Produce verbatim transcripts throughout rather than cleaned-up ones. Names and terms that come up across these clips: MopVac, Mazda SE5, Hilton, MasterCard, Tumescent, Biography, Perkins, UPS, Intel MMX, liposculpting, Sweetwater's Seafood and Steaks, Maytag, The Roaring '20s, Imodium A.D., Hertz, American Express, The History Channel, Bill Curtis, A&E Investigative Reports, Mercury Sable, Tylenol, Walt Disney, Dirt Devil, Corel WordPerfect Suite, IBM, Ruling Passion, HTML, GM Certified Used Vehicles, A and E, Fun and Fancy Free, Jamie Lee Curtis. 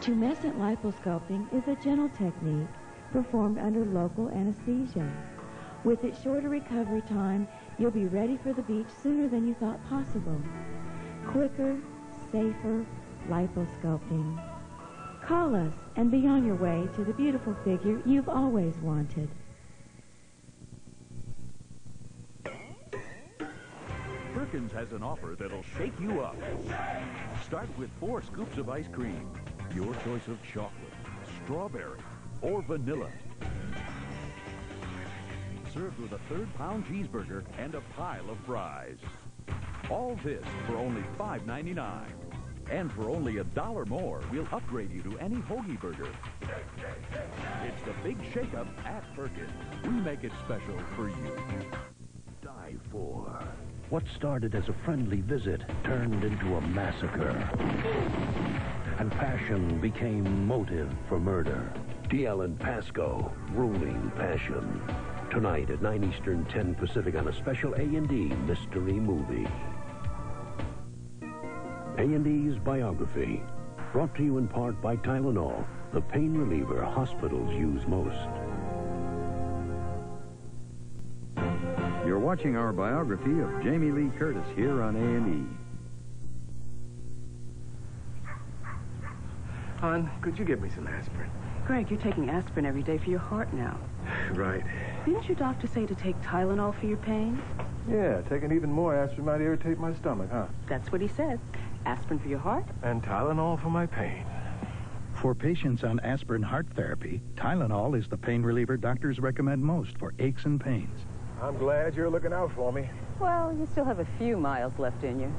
Tumescent liposculpting is a gentle technique performed under local anesthesia. With its shorter recovery time, you'll be ready for the beach sooner than you thought possible. Quicker, safer liposculpting. Call us and be on your way to the beautiful figure you've always wanted. Perkins has an offer that'll shake you up. Start with four scoops of ice cream. Your choice of chocolate, strawberry, or vanilla. Served with a third-pound cheeseburger and a pile of fries. All this for only five ninety-nine. And for only a dollar more, we'll upgrade you to any hoagie burger. It's the big shake-up at Perkins. We make it special for you. Dive for. What started as a friendly visit turned into a massacre. And passion became motive for murder. Dalziel and Pascoe, ruling passion. Tonight at nine Eastern, ten Pacific on a special A and E mystery movie. A and E's Biography, brought to you in part by Tylenol, the pain reliever hospitals use most. You're watching our biography of Jamie Lee Curtis here on A and E. Hon, could you give me some aspirin? Greg, you're taking aspirin every day for your heart now. Right. Didn't your doctor say to take Tylenol for your pain? Yeah, taking even more aspirin might irritate my stomach, huh? That's what he said. Aspirin for your heart? And Tylenol for my pain. For patients on aspirin heart therapy, Tylenol is the pain reliever doctors recommend most for aches and pains. I'm glad you're looking out for me. Well, you still have a few miles left in you.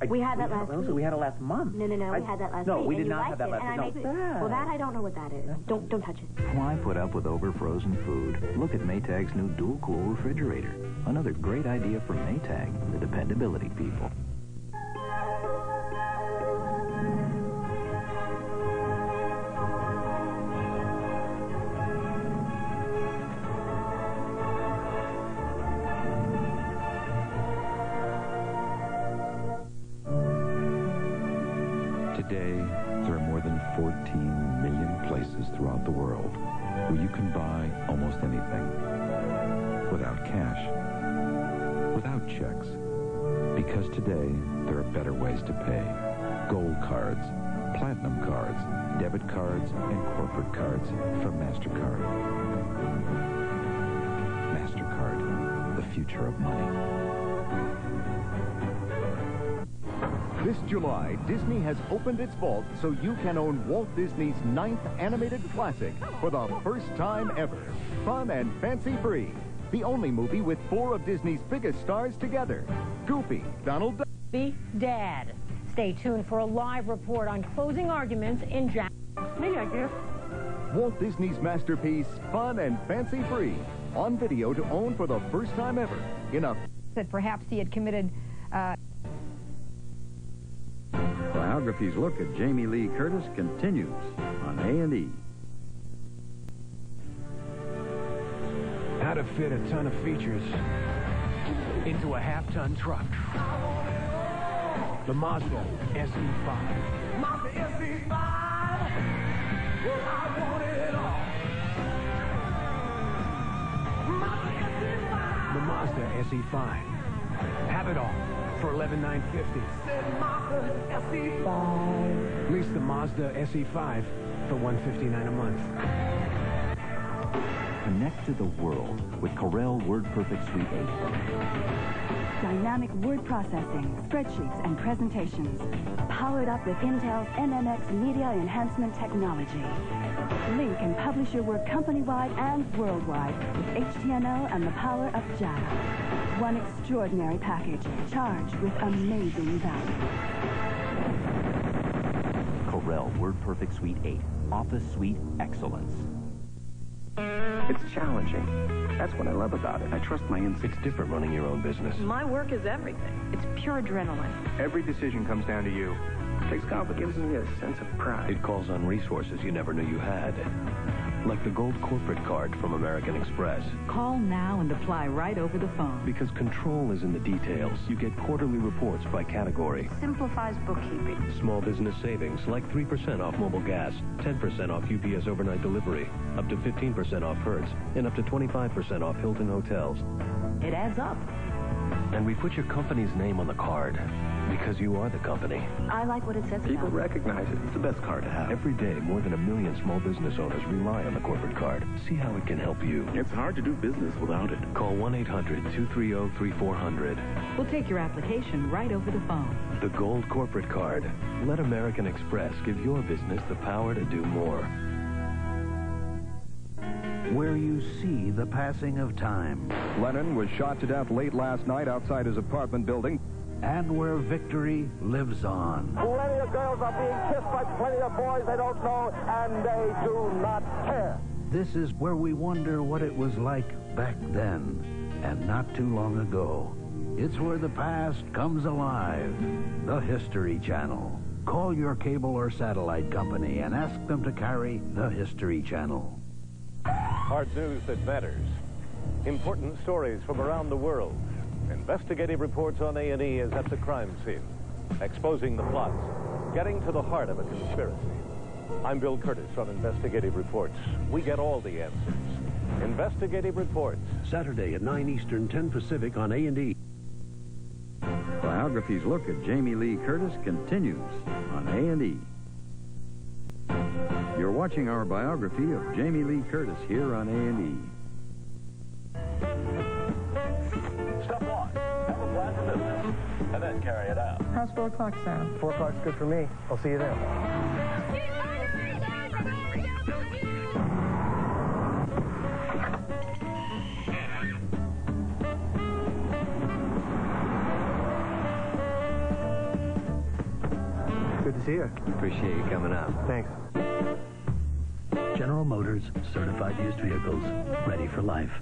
I, we had that we last had, week. We had it last month. No, no, no, I, we had that last no, week. No, we did not have that last week. No. That. Well, that I don't know what that is. Don't don't touch it. Why put up with over-frozen food? Look at Maytag's new dual-cool refrigerator. Another great idea from Maytag, the dependability people. Today, there are more than fourteen million places throughout the world where you can buy almost anything without cash, without checks, because today there are better ways to pay. Gold cards, platinum cards, debit cards, and corporate cards from MasterCard. MasterCard, the future of money. This July, Disney has opened its vault so you can own Walt Disney's ninth animated classic for the first time ever. Fun and Fancy Free, the only movie with four of Disney's biggest stars together. Goofy, Donald Duck. The Dad. Stay tuned for a live report on closing arguments in Jack. Hey, I do. Walt Disney's masterpiece, Fun and Fancy Free, on video to own for the first time ever. In a... That perhaps he had committed... Uh... Biography's look at Jamie Lee Curtis continues on A and E. How to fit a ton of features into a half-ton truck. The Mazda S E five. Mazda S E five! Well, I want it all. Mazda S E five. The Mazda S E five. Have it all. For eleven thousand nine hundred fifty dollars. Lease the Mazda S E five for one hundred fifty-nine dollars a month. Connect to the world with Corel WordPerfect Suite eight. Dynamic word processing, spreadsheets, and presentations. Powered up with Intel's M M X media enhancement technology. Link and publish your work company-wide and worldwide with H T M L and the power of Java. One extraordinary package, charged with amazing value. Corel WordPerfect Suite eight. Office Suite Excellence. It's challenging. That's what I love about it. I trust my instincts. It's different running your own business. My work is everything. It's pure adrenaline. Every decision comes down to you. It takes confidence and a sense of pride. It calls on resources you never knew you had. like the gold corporate card from American Express. Call now and apply right over the phone. Because control is in the details. You get quarterly reports by category. Simplifies bookkeeping. Small business savings like three percent off mobile gas, ten percent off U P S overnight delivery, up to fifteen percent off Hertz, and up to twenty-five percent off Hilton hotels. It adds up. And we put your company's name on the card because you are the company. I like what it says. People recognize it. It's the best card to have. Every day, more than a million small business owners rely on the corporate card. See how it can help you. It's hard to do business without it. Call one eight hundred two three zero three four zero zero. We'll take your application right over the phone. The Gold Corporate Card. Let American Express give your business the power to do more. Where you see the passing of time. Lennon was shot to death late last night outside his apartment building. And where victory lives on. Plenty of girls are being kissed by plenty of boys they don't know, and they do not care. This is where we wonder what it was like back then, and not too long ago. It's where the past comes alive. The History Channel. Call your cable or satellite company and ask them to carry The History Channel. Hard news that matters. Important stories from around the world. Investigative reports on A and E is at the crime scene. Exposing the plots. Getting to the heart of a conspiracy. I'm Bill Curtis from Investigative Reports. We get all the answers. Investigative Reports. Saturday at nine Eastern, ten Pacific on A and E. Biography's look at Jamie Lee Curtis continues on A and E. You're watching our biography of Jamie Lee Curtis here on A and E. Step one, have a plan to business, and then carry it out. How's four o'clock sound? Four o'clock's good for me. I'll see you there. Good to see you. Appreciate you coming out. Thanks. General Motors, certified used vehicles, ready for life.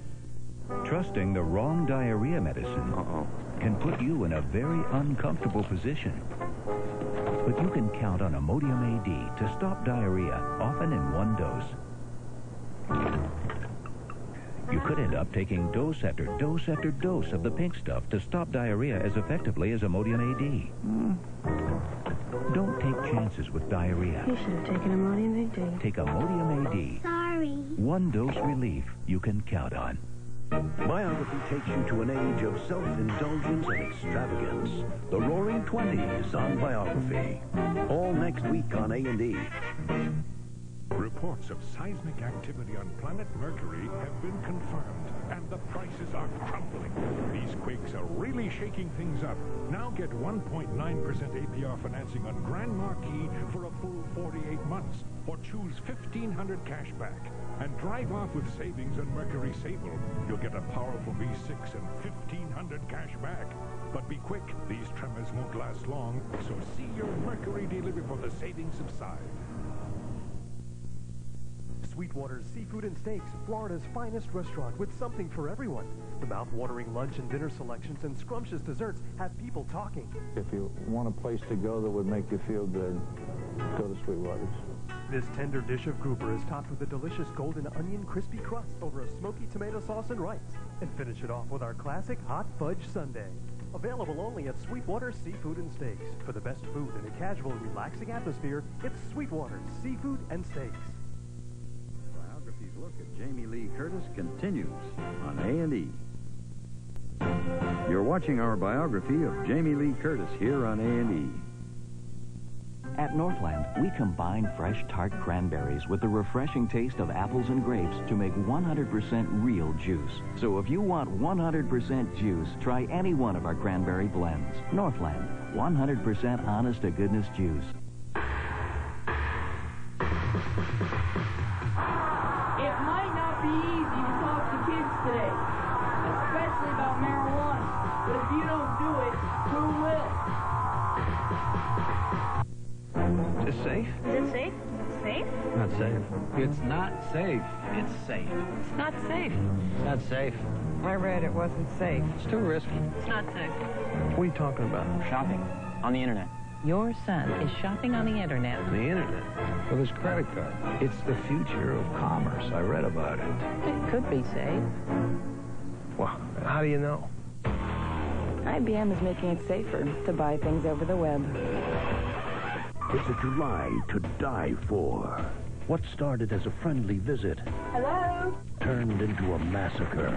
Trusting the wrong diarrhea medicine uh-oh. can put you in a very uncomfortable position. But you can count on Imodium A D to stop diarrhea, often in one dose. You could end up taking dose after dose after dose of the pink stuff to stop diarrhea as effectively as Imodium A D. Mm. Don't take chances with diarrhea. You should have taken Imodium A D. Take Imodium A D. Sorry. One dose relief you can count on. Biography takes you to an age of self-indulgence and extravagance. The Roaring Twenties on Biography. All next week on A and E. Reports of seismic activity on planet Mercury have been confirmed, and the prices are crumbling. These quakes are really shaking things up. Now get one point nine percent A P R financing on Grand Marquis for a full forty-eight months, or choose fifteen hundred cash back and drive off with savings on Mercury Sable. You'll get a powerful V six and fifteen hundred cash back. But be quick, these tremors won't last long, so see your Mercury dealer before the savings subside. Sweetwater's Seafood and Steaks, Florida's finest restaurant with something for everyone. The mouth-watering lunch and dinner selections and scrumptious desserts have people talking. If you want a place to go that would make you feel good, go to Sweetwater's. This tender dish of grouper is topped with a delicious golden onion crispy crust over a smoky tomato sauce and rice. And finish it off with our classic hot fudge sundae. Available only at Sweetwater's Seafood and Steaks. For the best food in a casual, relaxing atmosphere, it's Sweetwater's Seafood and Steaks. Look at Jamie Lee Curtis continues on A and E. You're watching our biography of Jamie Lee Curtis here on A and E. At Northland, we combine fresh tart cranberries with the refreshing taste of apples and grapes to make one hundred percent real juice. So if you want one hundred percent juice, try any one of our cranberry blends. Northland, one hundred percent honest-to-goodness juice. It's not safe. It's safe. It's not safe. It's not safe. I read it wasn't safe. It's too risky. It's not safe. What are you talking about? Shopping. On the internet. Your son is shopping on the internet. On the internet? With his credit card. It's the future of commerce. I read about it. It could be safe. Well, how do you know? I B M is making it safer to buy things over the web. It's a July to die for. What started as a friendly visit... Hello? ...turned into a massacre.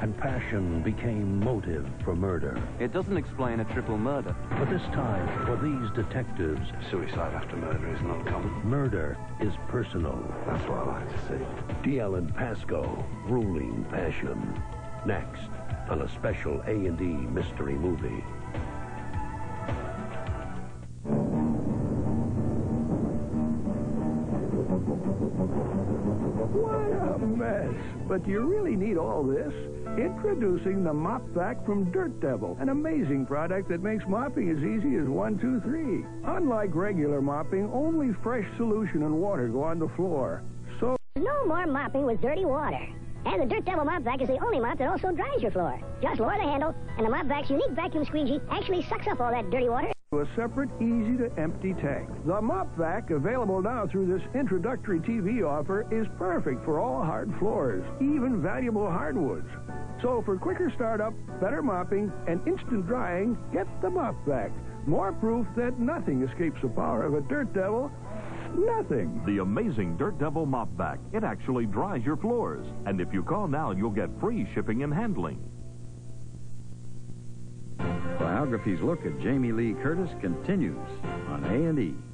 And passion became motive for murder. It doesn't explain a triple murder. But this time, for these detectives... Suicide after murder is not common. Murder is personal. That's what I like to see. Dalziel and Pascoe, ruling passion. Next, on a special A and E mystery movie. What a mess. But do you really need all this? Introducing the MopVac from Dirt Devil, an amazing product that makes mopping as easy as one, two, three. Unlike regular mopping, only fresh solution and water go on the floor. So... No more mopping with dirty water. And the Dirt Devil MopVac is the only mop that also dries your floor. Just lower the handle, and the MopVac's unique vacuum squeegee actually sucks up all that dirty water. To a separate, easy-to-empty tank. The MopVac, available now through this introductory T V offer, is perfect for all hard floors, even valuable hardwoods. So for quicker startup, better mopping, and instant drying, get the MopVac. More proof that nothing escapes the power of a Dirt Devil. Nothing. The amazing Dirt Devil MopVac. It actually dries your floors. And if you call now, you'll get free shipping and handling. Biography's look at Jamie Lee Curtis continues on A and E.